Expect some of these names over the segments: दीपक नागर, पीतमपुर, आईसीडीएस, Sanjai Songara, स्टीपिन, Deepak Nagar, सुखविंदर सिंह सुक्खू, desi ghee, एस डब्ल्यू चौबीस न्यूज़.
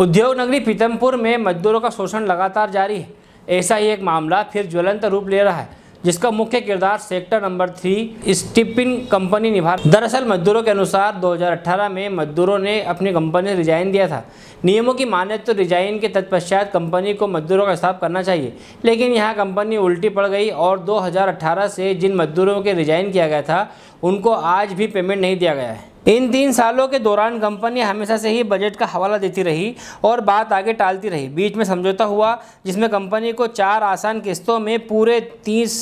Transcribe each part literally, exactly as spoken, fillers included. उद्योग नगरी पीतमपुर में मजदूरों का शोषण लगातार जारी है। ऐसा ही एक मामला फिर ज्वलंत रूप ले रहा है, जिसका मुख्य किरदार सेक्टर नंबर थ्री स्टीपिन कंपनी निभा। दरअसल मजदूरों के अनुसार दो हज़ार अठारह में मजदूरों ने अपनी कंपनी से रिजाइन दिया था। नियमों की माने तो रिजाइन के तत्पश्चात कंपनी को मजदूरों का हिसाब करना चाहिए, लेकिन यहां कंपनी उल्टी पड़ गई और दो हज़ार अठारह से जिन मजदूरों के रिजाइन किया गया था उनको आज भी पेमेंट नहीं दिया गया है। इन तीन सालों के दौरान कंपनी हमेशा से ही बजट का हवाला देती रही और बात आगे टालती रही। बीच में समझौता हुआ जिसमें कंपनी को चार आसान किस्तों में पूरे तीस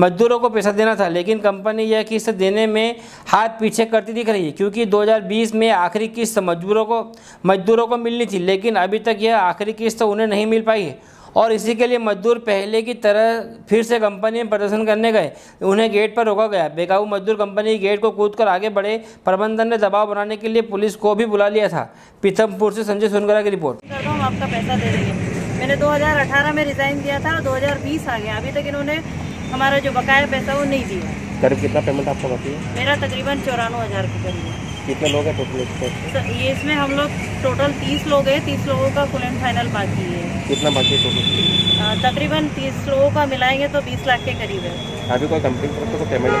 मजदूरों को पैसा देना था, लेकिन कंपनी यह किस्त देने में हाथ पीछे करती दिख रही है, क्योंकि दो हज़ार बीस में आखिरी किस्त मजदूरों को मजदूरों को मिलनी थी, लेकिन अभी तक यह आखिरी किस्त उन्हें नहीं मिल पाई है। और इसी के लिए मजदूर पहले की तरह फिर से कंपनी में प्रदर्शन करने गए। उन्हें गेट पर रोका गया। बेकाबू मजदूर कंपनी गेट को कूदकर आगे बढ़े। प्रबंधन ने दबाव बनाने के लिए पुलिस को भी बुला लिया था। पीतमपुर से संजय सोनगरा की रिपोर्ट। हम आपका पैसा दे देंगे। मैंने दो हज़ार अठारह में रिजाइन दिया था, दो हज़ार बीस आ गया, अभी तक इन्होंने हमारा जो बकाया पैसा वो नहीं दिया। करीब कितना पेमेंट आपको बाकी है? मेरा तकरीबन चौरानवे हज़ार के करीब। कितने लोग हैं टोटल ये इसमें? हम लोग टोटल तीस लोग हैं। तीस लोगों का फुल एंड फाइनल बाकी है। कितना बाकी है टोटल? तकरीबन तीस लोगों का मिलाएंगे तो बीस लाख के करीब है। अभी कोई कंपनी तरफ से पेमेंट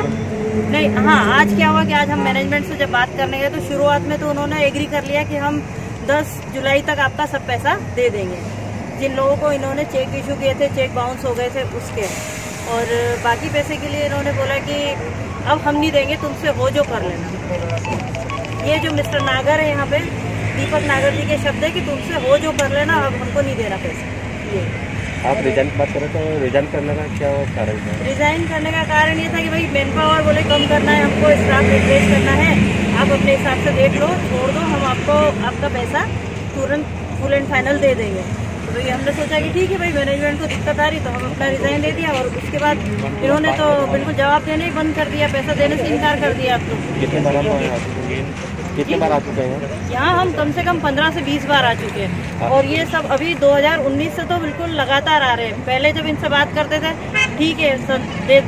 नहीं? हाँ, आज क्या हुआ कि आज हम मैनेजमेंट से जब बात करने गए तो शुरुआत में तो उन्होंने एग्री कर लिया कि हम दस जुलाई तक आपका सब पैसा दे देंगे। जिन लोगों को इन्होंने चेक इशू किए थे, चेक बाउंस हो गए थे उसके, और बाकी पैसे के लिए इन्होंने बोला कि अब हम नहीं देंगे, तुमसे वो जो कर लेना। ये जो मिस्टर नागर है यहाँ पे, दीपक नागर जी के शब्द है कि तुमसे हो जो कर लेना, अब हमको नहीं देना पैसा। ये आप रिजाइन की बात कर रहे थे, रिजाइन करने का क्या कारण है? रिजाइन करने का कारण ये था कि भाई मैन पावर बोले कम करना है, हमको स्टाफ रिप्लेस करना है, आप अपने हिसाब से देख लो, छोड़ दो, हम आपको आपका पैसा तुरंत फुल एंड फाइनल दे देंगे। तो ये हमने सोचा कि ठीक है भाई, मैनेजमेंट को दिक्कत आ रही तो हम अपना रिजाइन दे दिया। और उसके बाद इन्होंने तो बिल्कुल जवाब देना ही बंद कर दिया, पैसा देने से इनकार कर दिया। आप लोग कितने बार आ चुके हैं यहाँ? हम कम से कम पंद्रह से बीस बार आ चुके हैं। और ये सब अभी दो हज़ार उन्नीस से तो बिल्कुल लगातार आ रहे हैं। पहले जब इनसे बात करते थे ठीक है सर,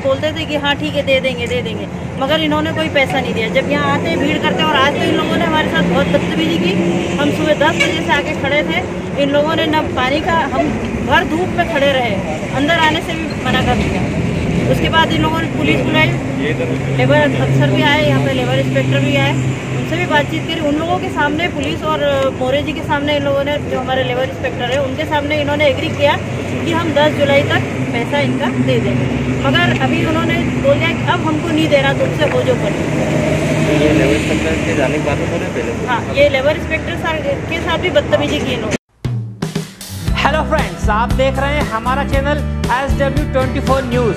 बोलते थे कि हाँ ठीक है दे देंगे दे देंगे, मगर इन्होंने कोई पैसा नहीं दिया। जब यहाँ आते हैं भीड़ करते हैं, और आज तो इन लोगों ने हमारे साथ बहुत बदतमीजी की। हम सुबह दस बजे से आके खड़े थे, इन लोगों ने न पानी का, हम भर धूप में खड़े रहे, अंदर आने से भी मना कर दिया। उसके बाद इन लोगों ने पुलिस बुलाई, लेबर अफसर भी आए, यहाँ पे लेबर इंस्पेक्टर भी आए, उनसे भी बातचीत करी। उन लोगों के सामने, पुलिस और मोरे जी के सामने, इन लोगों ने, जो हमारे लेबर इंस्पेक्टर है उनके सामने, इन्होंने एग्री किया कि हम दस जुलाई तक पैसा इनका दे देंगे। मगर अभी उन्होंने बोल दिया कि अब हमको नहीं देना, तुमसे हो जो कर। लेबर इंस्पेक्टर के जाने की बात हो रही है पहले? हाँ, ये लेबर इंस्पेक्टर के साथ भी बदतमीजी की इन्होंने। हेलो फ्रेंड्स, आप देख रहे हैं हमारा चैनल एस डब्ल्यू चौबीस न्यूज़।